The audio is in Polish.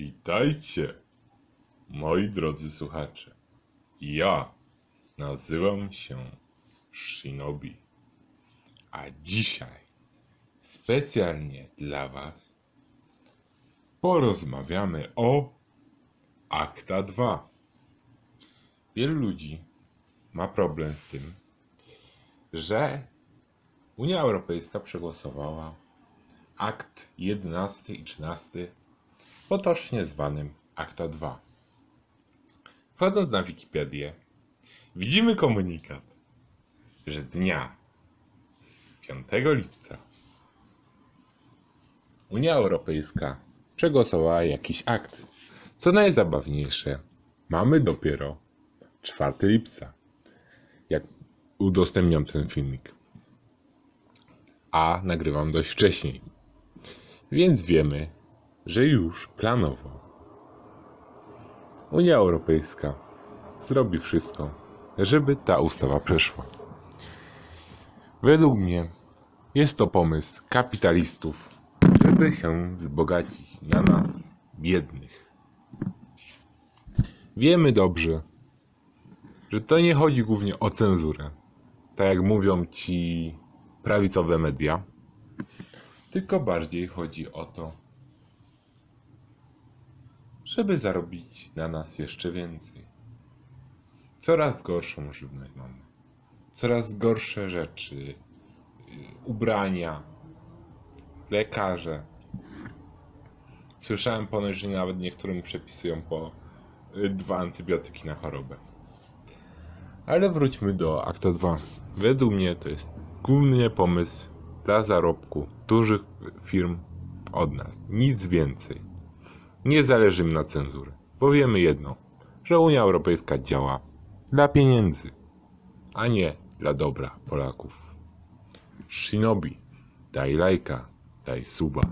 Witajcie, moi drodzy słuchacze. Ja nazywam się Shinobi, a dzisiaj specjalnie dla Was porozmawiamy o ACTA 2. Wielu ludzi ma problem z tym, że Unia Europejska przegłosowała akt 11 i 13, potocznie zwanym ACTA 2. Wchodząc na Wikipedię, widzimy komunikat, że dnia 5 lipca Unia Europejska przegłosowała jakiś akt. Co najzabawniejsze, mamy dopiero 4 lipca, jak udostępniam ten filmik, a nagrywam dość wcześniej, więc wiemy, że już planowo Unia Europejska zrobi wszystko, żeby ta ustawa przeszła. Według mnie jest to pomysł kapitalistów, żeby się wzbogacić na nas, biednych. Wiemy dobrze, że to nie chodzi głównie o cenzurę, tak jak mówią ci prawicowe media, tylko bardziej chodzi o to, żeby zarobić na nas jeszcze więcej. Coraz gorszą żywność mamy, coraz gorsze rzeczy, ubrania, lekarze. Słyszałem ponoć, że nawet niektórym przepisują po 2 antybiotyki na chorobę. Ale wróćmy do ACTA 2. Według mnie to jest głównie pomysł dla zarobku dużych firm od nas. Nic więcej. Nie zależy im na cenzury, bo wiemy jedno, że Unia Europejska działa dla pieniędzy, a nie dla dobra Polaków. Shinobi, daj lajka, daj suba.